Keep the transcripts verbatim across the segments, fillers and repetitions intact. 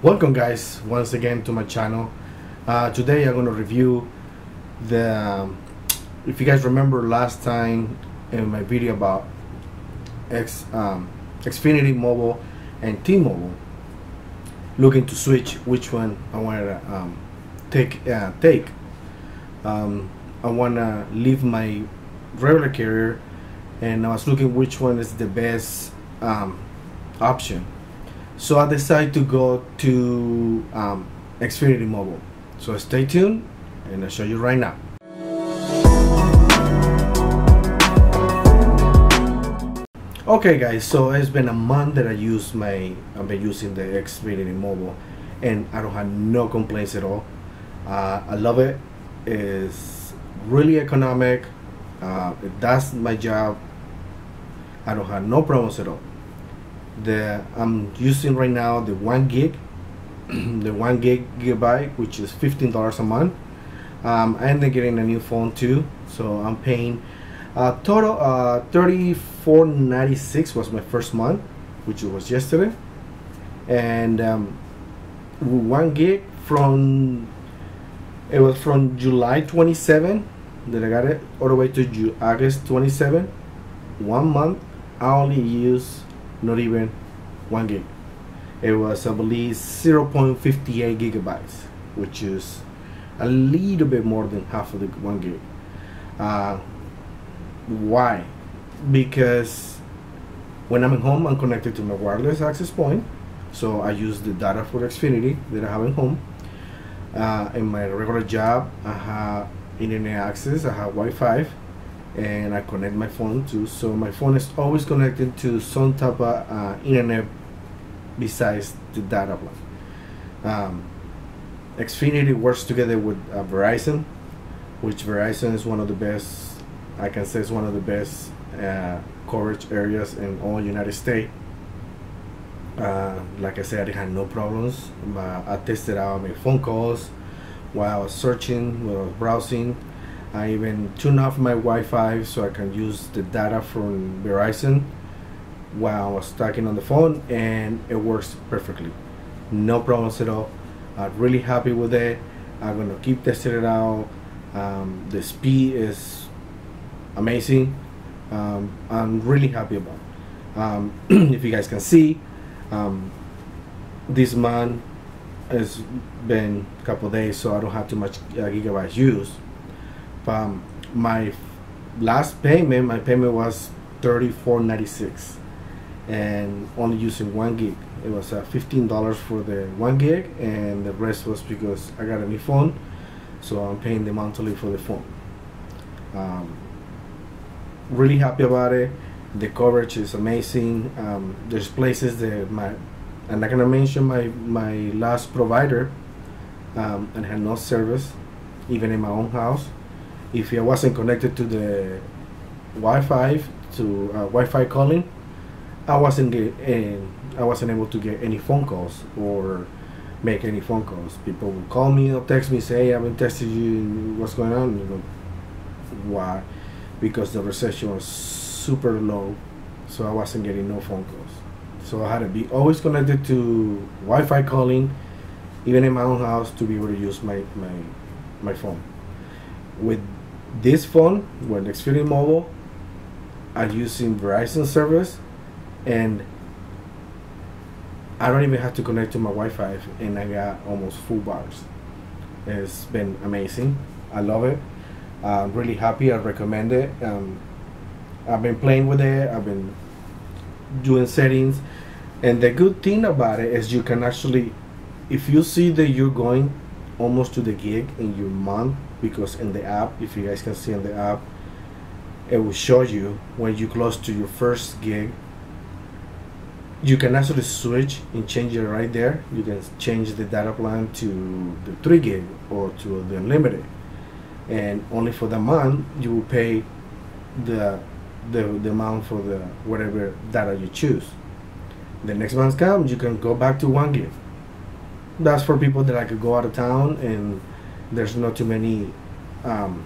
Welcome guys once again to my channel. Uh, today I'm going to review the um, if you guys remember last time in my video about X, um, Xfinity Mobile and T-Mobile looking to switch, which one I want to um, take uh, take um, I want to leave my regular carrier, and I was looking which one is the best um, option. So I decided to go to um, Xfinity Mobile. So stay tuned and I'll show you right now. Okay guys, so it's been a month that I use my, I've been using the Xfinity Mobile, and I don't have no complaints at all. Uh, I love it. It's really economic. Uh, it does my job. I don't have no problems at all. The I'm using right now the one gig, the one gig gigabyte, which is fifteen dollars a month. Um, I ended up getting a new phone too, so I'm paying uh, total uh, thirty-four ninety-six was my first month, which was yesterday, and um, one gig from it was from July twenty-seven that I got it all the way to August twenty-seven. One month I only use. Not even one gig. It was, I believe, zero point five eight gigabytes, which is a little bit more than half of the one gig. Uh, why? Because when I'm at home, I'm connected to my wireless access point, so I use the data for Xfinity that I have at home. Uh, in my regular job, I have internet access, I have Wi-Fi, and I connect my phone too, so my phone is always connected to some type of uh, internet besides the data plan. Um, Xfinity works together with uh, Verizon, which Verizon is one of the best, I can say it's one of the best uh, coverage areas in all United States. Uh, like I said, I had no problems. Uh, I tested out my phone calls while I was searching, while I was browsing. I even tune off my Wi-Fi so I can use the data from Verizon while I was talking on the phone, and it works perfectly. No problems at all. I'm really happy with it. I'm going to keep testing it out. Um, the speed is amazing. Um, I'm really happy about it. Um, if you guys can see, um, this month has been a couple days, so I don't have too much uh, gigabytes used. Um, my last payment, my payment was thirty-four ninety-six, and only using one gig. It was uh, fifteen dollars for the one gig, and the rest was because I got a new phone, so I'm paying the monthly for the phone. Um, really happy about it. The coverage is amazing. Um, there's places that my, I'm not gonna mention my my last provider, um, and had no service, even in my own house. If I wasn't connected to the Wi-Fi, to uh, Wi-Fi calling, I wasn't get, uh, I wasn't able to get any phone calls or make any phone calls. People would call me or text me, say, hey, I haven't texted you, what's going on? You know, why? Because the reception was super low, so I wasn't getting no phone calls. So I had to be always connected to Wi-Fi calling, even in my own house, to be able to use my, my, my phone. With this phone, with Xfinity Mobile, I'm using Verizon service, and I don't even have to connect to my Wi-Fi, and I got almost full bars. It's been amazing. I love it. I'm really happy. I recommend it. Um, I've been playing with it. I've been doing settings, and the good thing about it is you can actually, if you see that you're going almost to the gig in your month, because in the app, if you guys can see in the app, it will show you when you close to your first gig. You can actually switch and change it right there. You can change the data plan to the three gig or to the unlimited, and only for the month you will pay the the, the amount for the whatever data you choose. The next month comes, you can go back to one gig. That's for people that I could go out of town and there's not too many um,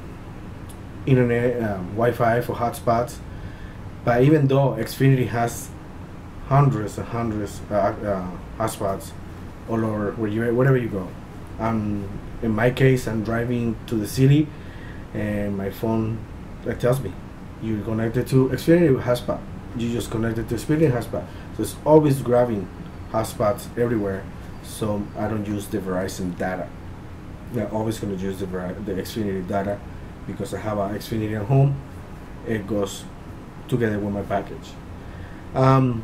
internet, um, Wi-Fi for hotspots. But even though Xfinity has hundreds and hundreds of uh, uh, hotspots, all over where you wherever you go. Um, in my case, I'm driving to the city, and my phone it tells me you're connected to Xfinity hotspot. You just connected to Xfinity hotspot. So it's always grabbing hotspots everywhere. So I don't use the Verizon data. I'm always gonna use the the Xfinity data because I have an Xfinity at home. It goes together with my package. Um,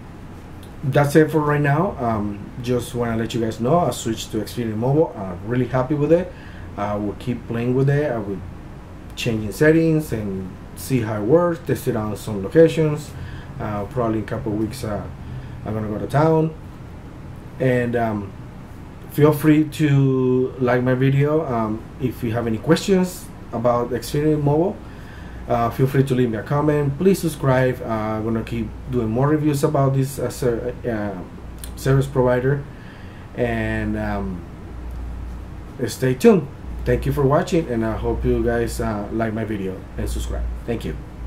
that's it for right now. Um, just want to let you guys know I switched to Xfinity Mobile. I'm really happy with it. I will keep playing with it. I will change in settings and see how it works. Test it on some locations. Uh, probably in a couple of weeks uh, I'm gonna go to town. And um, feel free to like my video. Um, if you have any questions about Xfinity Mobile, Uh, feel free to leave me a comment. Please subscribe. Uh, I'm gonna keep doing more reviews about this uh, ser uh, service provider, and um, stay tuned. Thank you for watching, and I hope you guys uh, like my video and subscribe. Thank you.